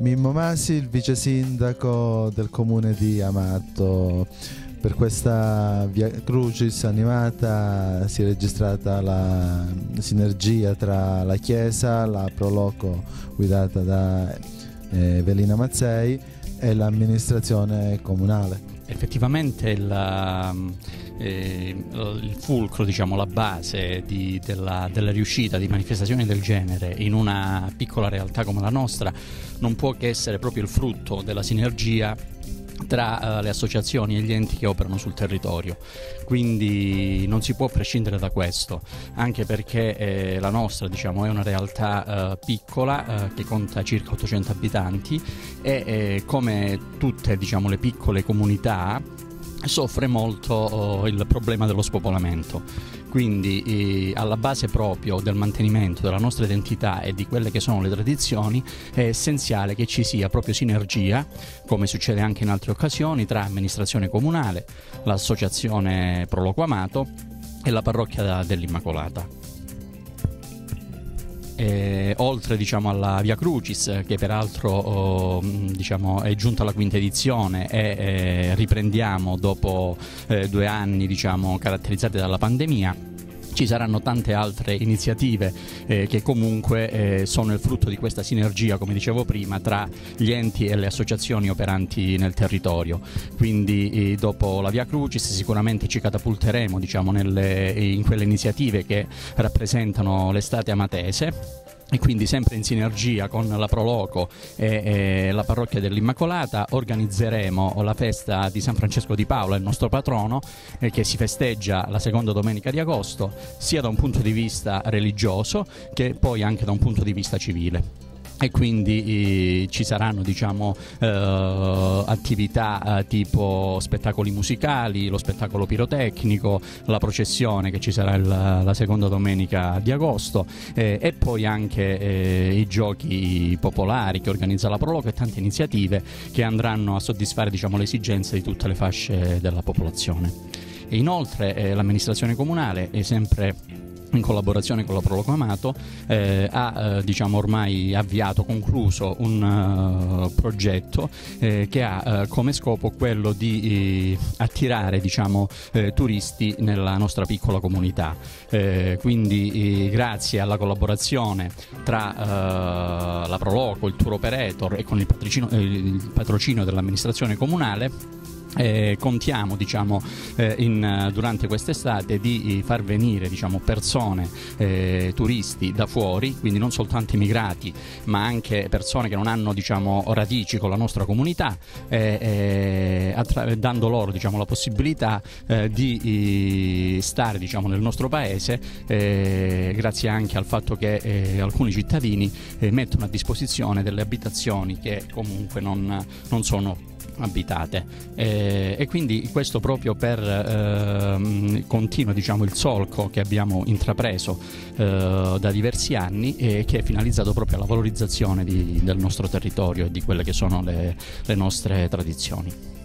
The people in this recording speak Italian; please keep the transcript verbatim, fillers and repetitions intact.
Mimmo Masi, il vice sindaco del comune di Amato. Per questa Via Crucis animata si è registrata la sinergia tra la chiesa, la Pro Loco guidata da Evelina Mazzei e l'amministrazione comunale. Effettivamente la, eh, il fulcro, diciamo, la base di, della, della riuscita di manifestazioni del genere in una piccola realtà come la nostra non può che essere proprio il frutto della sinergia tra uh, le associazioni e gli enti che operano sul territorio, quindi non si può prescindere da questo, anche perché eh, la nostra, diciamo, è una realtà uh, piccola uh, che conta circa ottocento abitanti e eh, come tutte, diciamo, le piccole comunità soffre molto oh, il problema dello spopolamento, quindi eh, alla base proprio del mantenimento della nostra identità e di quelle che sono le tradizioni è essenziale che ci sia proprio sinergia, come succede anche in altre occasioni, tra amministrazione comunale, l'associazione Pro Loco Amato e la parrocchia dell'Immacolata. E, oltre, diciamo, alla Via Crucis, che peraltro oh, diciamo, è giunta alla quinta edizione e eh, riprendiamo dopo eh, due anni, diciamo, caratterizzati dalla pandemia, ci saranno tante altre iniziative eh, che comunque eh, sono il frutto di questa sinergia, come dicevo prima, tra gli enti e le associazioni operanti nel territorio. Quindi eh, dopo la Via Crucis sicuramente ci catapulteremo, diciamo, nelle, in quelle iniziative che rappresentano l'estate amatese, e quindi sempre in sinergia con la Pro Loco e, e la parrocchia dell'Immacolata organizzeremo la festa di San Francesco di Paola, il nostro patrono, eh, che si festeggia la seconda domenica di agosto, sia da un punto di vista religioso che poi anche da un punto di vista civile. E quindi eh, ci saranno, diciamo, eh, attività eh, tipo spettacoli musicali, lo spettacolo pirotecnico, la processione che ci sarà la, la seconda domenica di agosto eh, e poi anche eh, i giochi popolari che organizza la Pro Loco e tante iniziative che andranno a soddisfare, diciamo, le esigenze di tutte le fasce della popolazione. E inoltre eh, l'amministrazione comunale è sempre in collaborazione con la Pro Loco Amato eh, ha eh, diciamo ormai avviato, concluso un uh, progetto eh, che ha uh, come scopo quello di eh, attirare, diciamo, eh, turisti nella nostra piccola comunità, eh, quindi eh, grazie alla collaborazione tra uh, la Pro Loco, il tour operator e con il patrocino, eh, il patrocinio dell'amministrazione comunale, Eh, contiamo, diciamo, eh, in, durante quest'estate di far venire, diciamo, persone, eh, turisti da fuori, quindi non soltanto immigrati ma anche persone che non hanno, diciamo, radici con la nostra comunità, eh, eh, dando loro, diciamo, la possibilità eh, di eh, stare, diciamo, nel nostro paese, eh, grazie anche al fatto che eh, alcuni cittadini eh, mettono a disposizione delle abitazioni che comunque non, non sono abitate, eh, e quindi questo proprio per eh, continua, diciamo, il solco che abbiamo intrapreso eh, da diversi anni e che è finalizzato proprio alla valorizzazione di, del nostro territorio e di quelle che sono le, le nostre tradizioni.